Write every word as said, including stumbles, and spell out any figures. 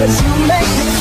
'Cause you make me